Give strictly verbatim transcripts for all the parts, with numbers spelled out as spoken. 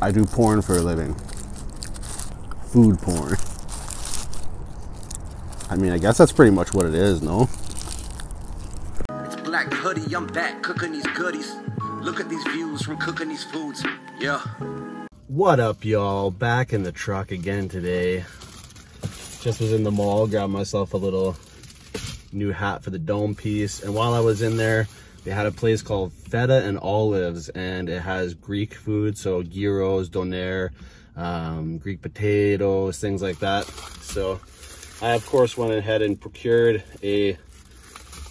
I do porn for a living. Food porn. I mean, I guess that's pretty much what it is, no? It's Black Hoodie, I'm back cooking these goodies. Look at these views from cooking these foods. Yeah. What up, y'all? Back in the truck again today. Just was in the mall, grabbed myself a little new hat for the dome piece. And while I was in there, they had a place called Feta and Olives, and it has Greek food, so gyros, doner, um, Greek potatoes, things like that. So I, of course, went ahead and procured a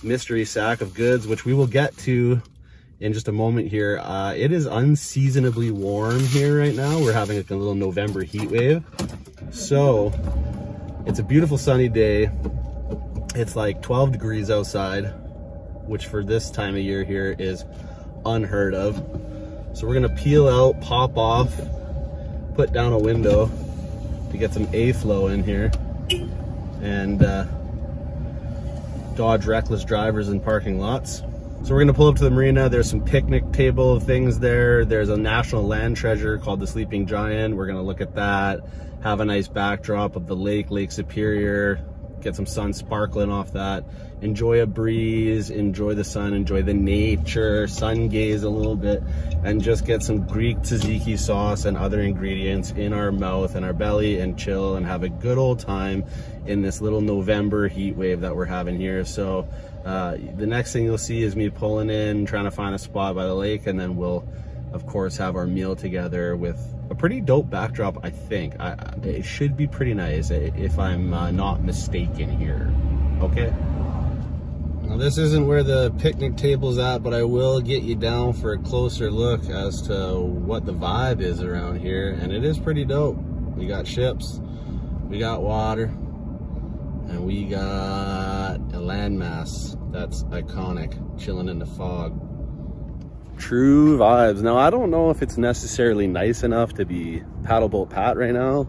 mystery sack of goods, which we will get to in just a moment here. Uh, it is unseasonably warm here right now. We're having like a little November heat wave. So it's a beautiful sunny day. It's like twelve degrees outside, which for this time of year here is unheard of. So we're gonna peel out, pop off, put down a window to get some A-flow in here and uh, dodge reckless drivers in parking lots. So we're gonna pull up to the marina. There's some picnic table of things there. There's a national land treasure called the Sleeping Giant. We're gonna look at that, have a nice backdrop of the lake, Lake Superior, get some sun sparkling off that, enjoy a breeze, enjoy the sun, enjoy the nature, sun gaze a little bit, and just get some Greek tzatziki sauce and other ingredients in our mouth and our belly and chill and have a good old time in this little November heat wave that we're having here. So uh, the next thing you'll see is me pulling in, trying to find a spot by the lake, and then we'll of course have our meal together with a pretty dope backdrop. I think I, it should be pretty nice if I'm uh, not mistaken here. Okay, now this isn't where the picnic table's at, but I will get you down for a closer look as to what the vibe is around here, and it is pretty dope. We got ships, we got water, and we got a landmass that's iconic chilling in the fog. True vibes. Now I don't know if it's necessarily nice enough to be paddle boat Pat right now,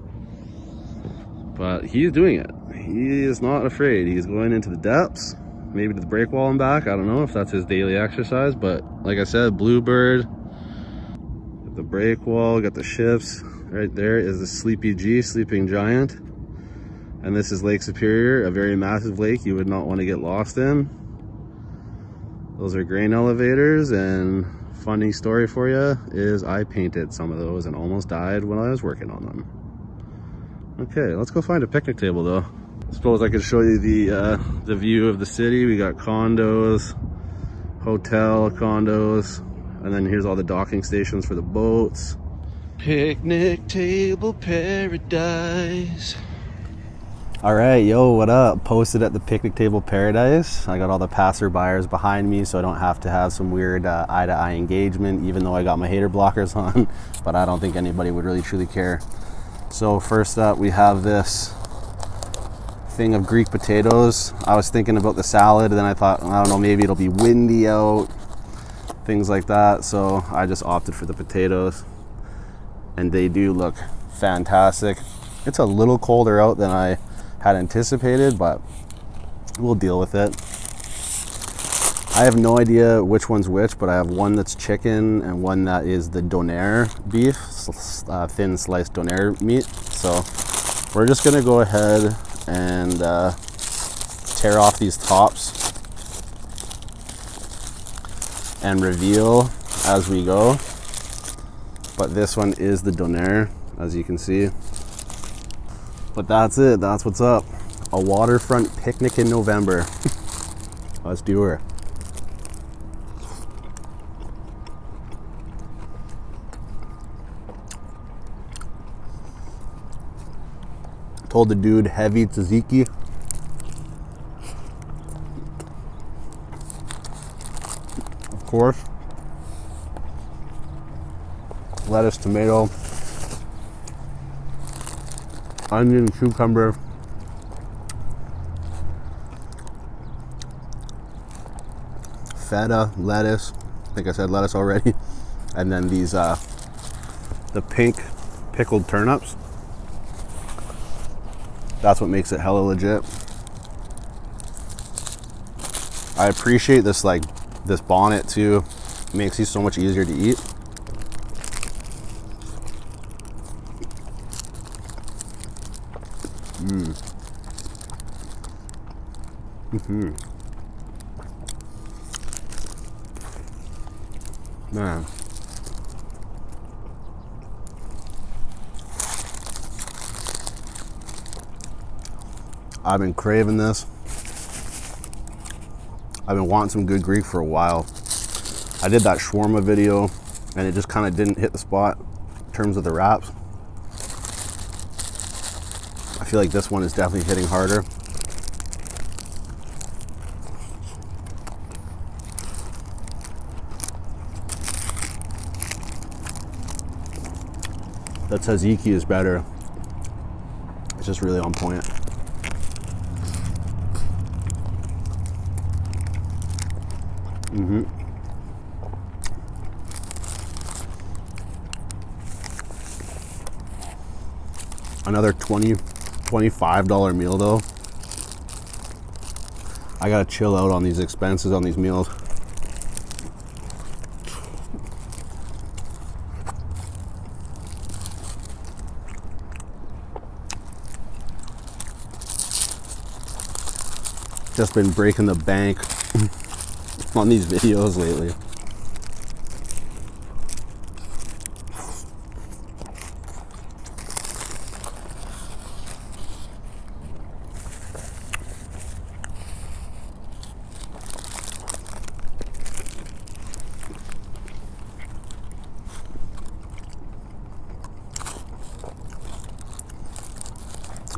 but he's doing it. He is not afraid. He's going into the depths, maybe to the break wall and back. I don't know if that's his daily exercise, but like I said, Bluebird, got the break wall, got the ships. Right there is the Sleepy G, Sleeping Giant, and this is Lake Superior, a very massive lake you would not want to get lost in. Those are grain elevators, and funny story for you is I painted some of those and almost died when I was working on them. Okay, let's go find a picnic table though. I suppose I could show you the, uh, the view of the city. We got condos, hotel condos, and then here's all the docking stations for the boats. Picnic table paradise. All right, yo, what up? Posted at the picnic table paradise. I got all the passerbyers behind me, so I don't have to have some weird uh, eye-to-eye engagement, even though I got my hater blockers on, but I don't think anybody would really truly care. So first up, we have this thing of Greek potatoes. I was thinking about the salad, and then I thought, I don't know, maybe it'll be windy out, things like that. So I just opted for the potatoes, and they do look fantastic. It's a little colder out than I had anticipated, but we'll deal with it. I have no idea which one's which, but I have one that's chicken and one that is the doner beef, uh, thin sliced doner meat. So we're just gonna go ahead and uh, tear off these tops and reveal as we go. But this one is the doner, as you can see. But that's it, that's what's up. A waterfront picnic in November. Let's do her. Told the dude, heavy tzatziki. Of course. Lettuce, tomato, onion, cucumber. Feta, lettuce. I think I said lettuce already. And then these, uh, the pink pickled turnips. That's what makes it hella legit. I appreciate this, like, this bonnet too. It makes these so much easier to eat. Mm. Mm-hmm. Man. I've been craving this. I've been wanting some good Greek for a while. I did that shawarma video and it just kind of didn't hit the spot in terms of the wraps. I feel like this one is definitely hitting harder. That tzatziki is better. It's just really on point. Mm-hmm. Another twenty, twenty-five dollar meal though. I gotta chill out on these expenses on these meals. Just been breaking the bank on these videos lately.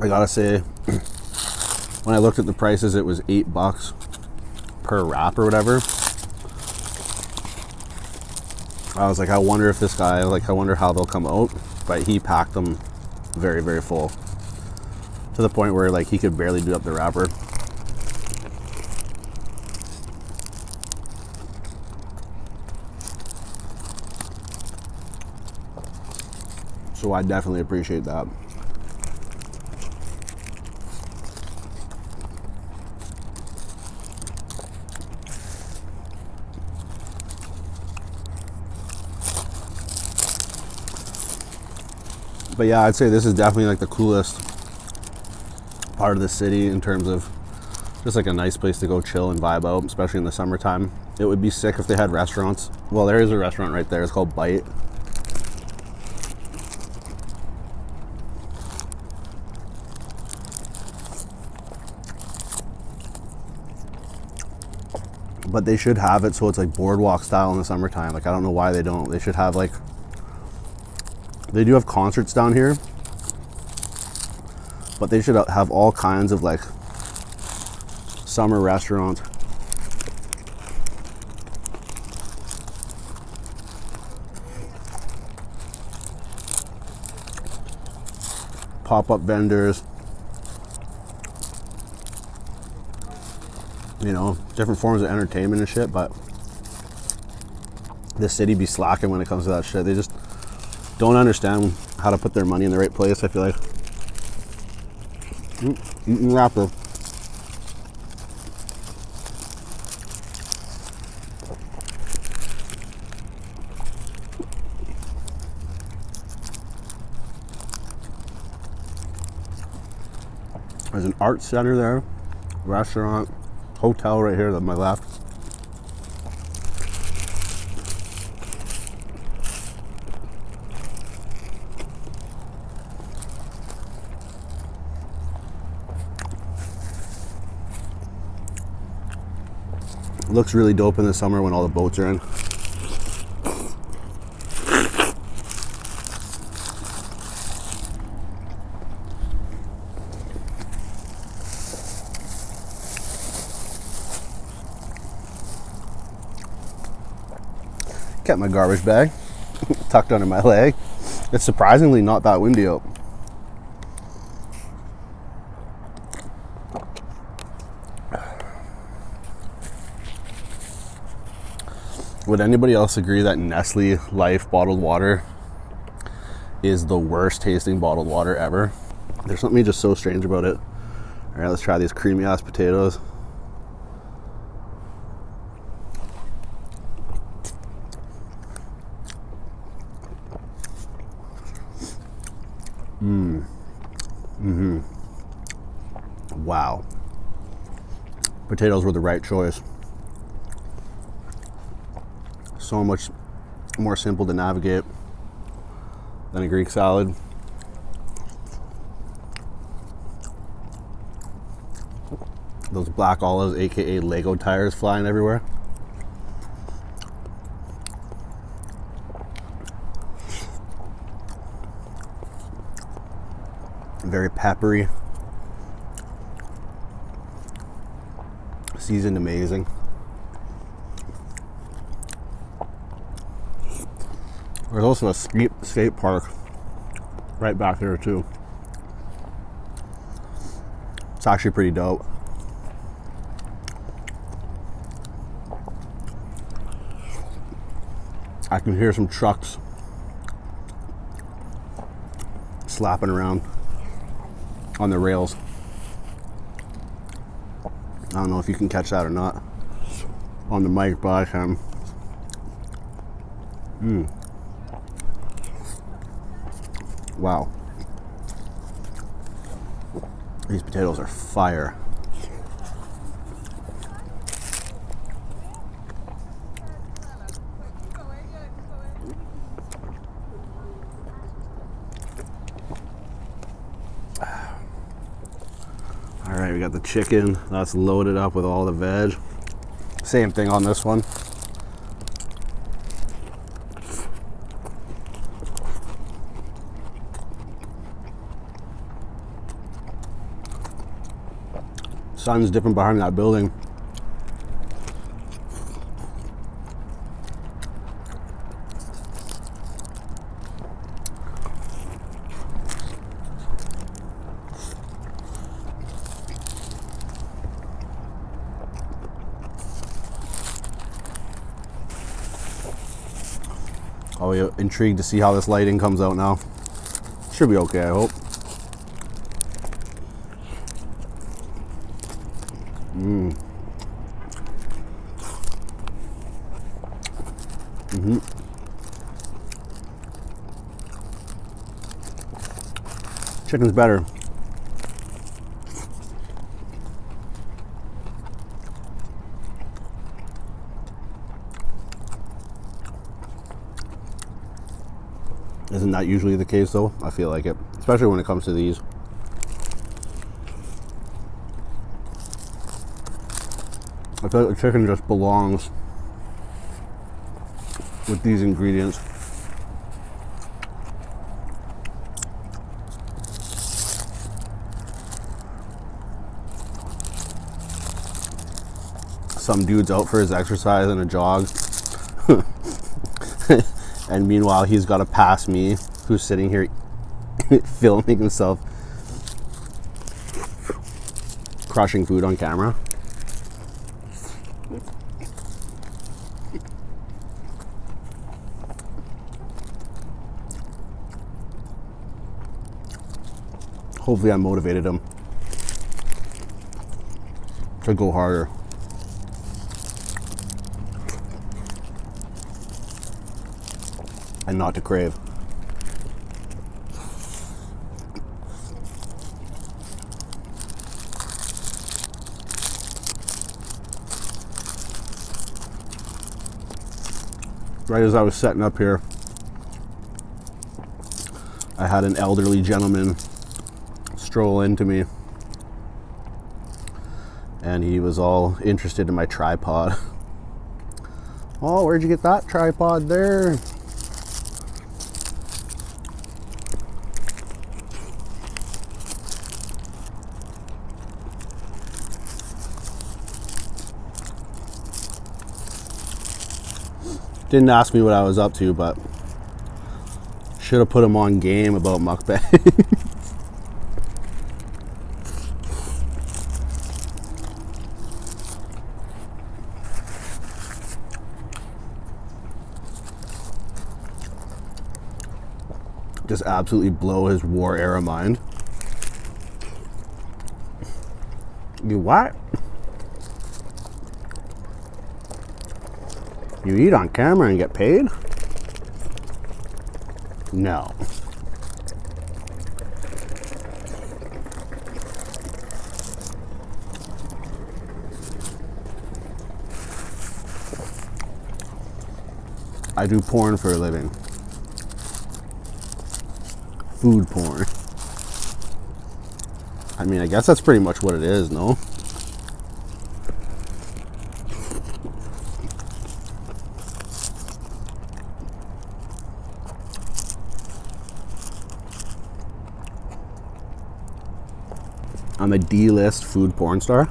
I gotta say, when I looked at the prices, it was eight bucks per wrap or whatever. I was like, I wonder if this guy, like, I wonder how they'll come out, but he packed them very, very full to the point where, like, he could barely do up the wrapper. So I definitely appreciate that. But yeah, I'd say this is definitely like the coolest part of the city in terms of just like a nice place to go chill and vibe out, especially in the summertime. It would be sick if they had restaurants. Well, there is a restaurant right there. It's called Bite. But they should have it so it's like boardwalk style in the summertime. Like, I don't know why they don't. They should have like... They do have concerts down here, but they should have all kinds of like summer restaurants. Pop-up vendors, you know, different forms of entertainment and shit, but the city be slacking when it comes to that shit. They just don't understand how to put their money in the right place, I feel like. Mm, eating wrapper. There's an art center there, restaurant, hotel right here on my left. Looks really dope in the summer when all the boats are in. Got my garbage bag tucked under my leg. It's surprisingly not that windy out. Would anybody else agree that Nestle Life bottled water is the worst tasting bottled water ever? There's something just so strange about it. All right, let's try these creamy ass potatoes. Mmm. Mm-hmm. wow. Potatoes were the right choice. So much more simple to navigate than a Greek salad. Those black olives, aka Lego tires, flying everywhere. Very peppery. Seasoned amazing. There's also a skate, skate park right back there too. It's actually pretty dope. I can hear some trucks slapping around on the rails. I don't know if you can catch that or not on the mic, but I can. Mm. Wow. These potatoes are fire. Alright, we got the chicken. That's loaded up with all the veg. Same thing on this one. Sun's dipping behind that building. Oh, yeah, intrigued to see how this lighting comes out now. Should be okay, I hope. Mm. Mm-hmm. Chicken's better. Isn't that usually the case though? I feel like it, especially when it comes to these. I feel like the chicken just belongs with these ingredients. Some dude's out for his exercise and a jog. And meanwhile, he's got to pass me, who's sitting here filming himself crushing food on camera. Hopefully I motivated him to go harder. And not to crave. Right as I was setting up here, I had an elderly gentleman stroll into me, and he was all interested in my tripod. Oh, where'd you get that tripod there? Didn't ask me what I was up to, but should have put him on game about mukbang. Just absolutely blow his war era mind. You what? You eat on camera and get paid? No. I do porn for a living. Food porn. I mean, I guess that's pretty much what it is, no? I'm a D-list food porn star.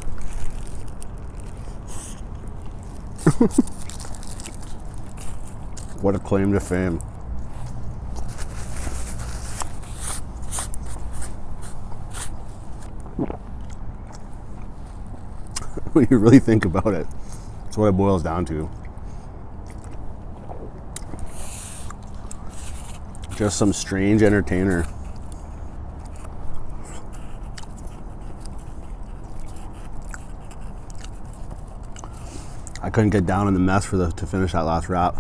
What a claim to fame. When you really think about it, that's what it boils down to. Just some strange entertainer. I couldn't get down in the mess for the to finish that last wrap.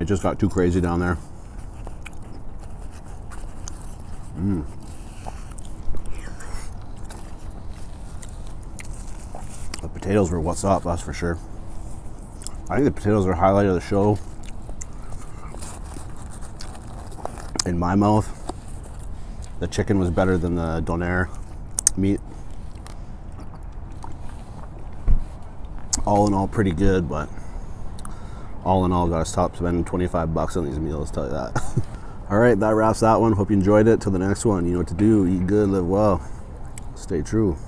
It just got too crazy down there. Mm. The potatoes were what's up, that's for sure. I think the potatoes are the highlight of the show. In my mouth, the chicken was better than the donair meat. All in all, pretty good, but all in all, gotta stop spending twenty-five bucks on these meals, tell you that. All right, that wraps that one. Hope you enjoyed it. Till the next one, you know what to do. Eat good, live well, stay true.